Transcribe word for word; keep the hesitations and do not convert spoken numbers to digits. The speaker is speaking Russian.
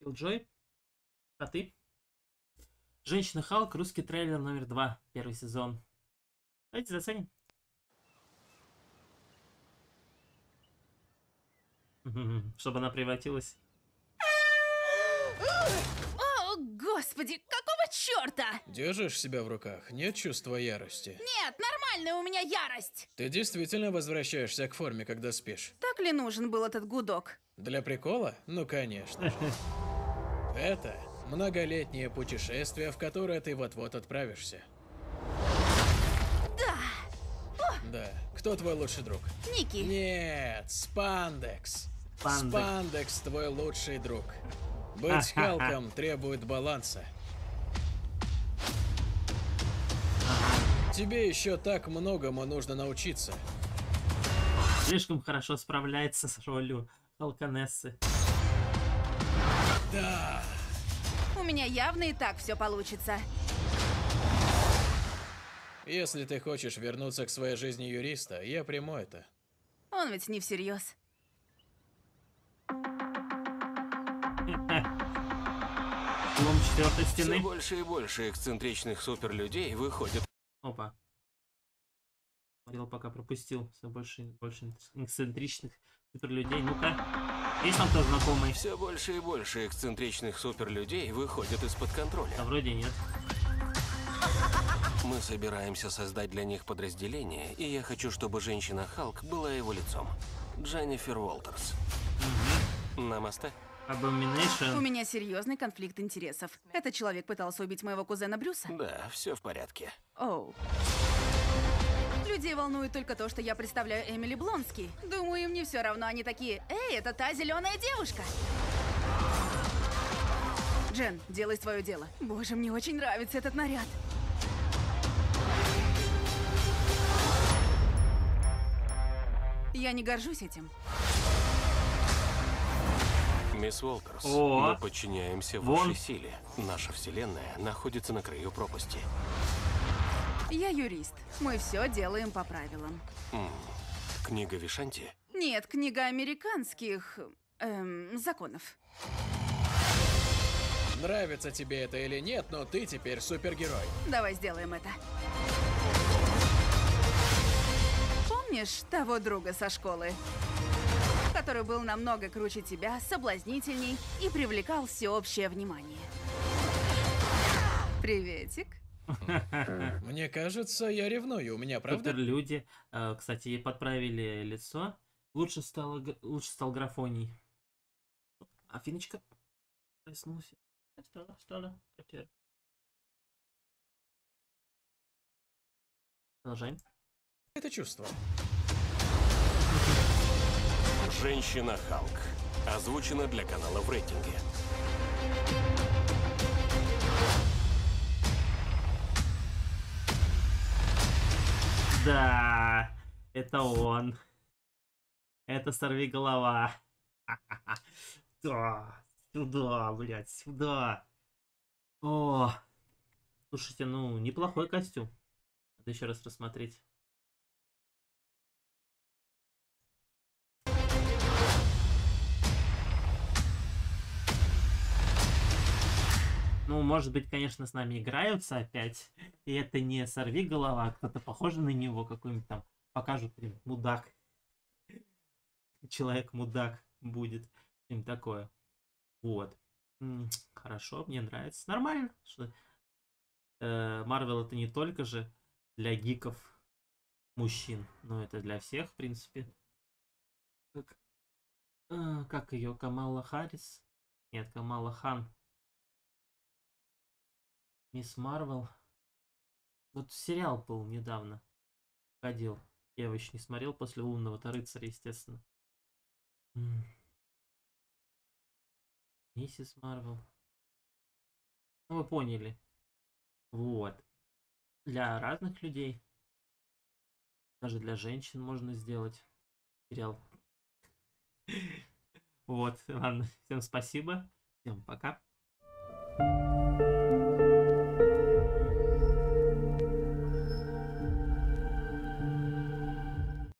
Киллджой. А ты? Женщина-Халк, русский трейлер номер два, первый сезон. Давайте заценим. Чтобы она превратилась. О, господи, какого черта? Держишь себя в руках? Нет чувства ярости? Нет, нормальная у меня ярость. Ты действительно возвращаешься к форме, когда спишь? Так ли нужен был этот гудок? Для прикола? Ну, конечно. Это многолетнее путешествие, в которое ты вот-вот отправишься. Да. Да. Кто твой лучший друг? Ники. Нет, Спандекс. Спандекс, Спандекс твой лучший друг. Быть Халком требует баланса. Тебе еще так многому нужно научиться. Слишком хорошо справляется с ролью Халконессы. Да. У меня явно и так все получится. Если ты хочешь вернуться к своей жизни юриста, я приму это. Он ведь не всерьез. Лом четвертой стены. Все больше и больше эксцентричных суперлюдей выходит. Опа. Смотрел, пока пропустил. Все больше и больше эксцентричных суперлюдей. Ну-ка. Есть там кто знакомый? Все больше и больше эксцентричных суперлюдей выходят из-под контроля. Да вроде нет. Мы собираемся создать для них подразделение, и я хочу, чтобы Женщина-Халк была его лицом. Дженнифер Уолтерс. Угу. Намасте. Абоминейшн. У меня серьезный конфликт интересов. Этот человек пытался убить моего кузена Брюса? Да, все в порядке. Оу. Людей волнует только то, что я представляю Эмили Блонский. Думаю, им не все равно, они такие: «Эй, это та зеленая девушка!» Джен, делай свое дело. Боже, мне очень нравится этот наряд. Я не горжусь этим. Мисс Уолтерс, мы подчиняемся вашей силе. Наша вселенная находится на краю пропасти. Я юрист. Мы все делаем по правилам. М-м, книга Вишанти? Нет, книга американских эм, законов. Нравится тебе это или нет, но ты теперь супергерой. Давай сделаем это. Помнишь того друга со школы, который был намного круче тебя, соблазнительней и привлекал всеобщее внимание? Приветик. Мне кажется, я ревную, у меня правда. Люди, кстати, ей подправили лицо, лучше стало, лучше стал графоний. Афиночка проснулся. Стало, стало. Продолжаем. Это чувство. Женщина-Халк озвучена для канала в рейтинге. Да, это он. Это Сорвиголова. Да, сюда, блядь, сюда. О, слушайте, ну, неплохой костюм. Надо еще раз рассмотреть. Ну, может быть, конечно, с нами играются опять. И это не Сорвиголова, а кто-то похожий на него, какой-нибудь там покажут, например, мудак. Человек-мудак будет. Им такое. Вот. Хорошо, мне нравится. Нормально. Marvel это не только же для гиков мужчин. Но это для всех, в принципе. Как, как ее? Камала Харрис? Нет, Камала Хан. Мисс Марвел. Вот сериал был недавно. Ходил. Я его еще не смотрел после «Лунного рыцаря», естественно. Миссис Марвел. Ну, вы поняли. Вот. Для разных людей. Даже для женщин можно сделать сериал. Вот. Ладно. Всем спасибо. Всем пока.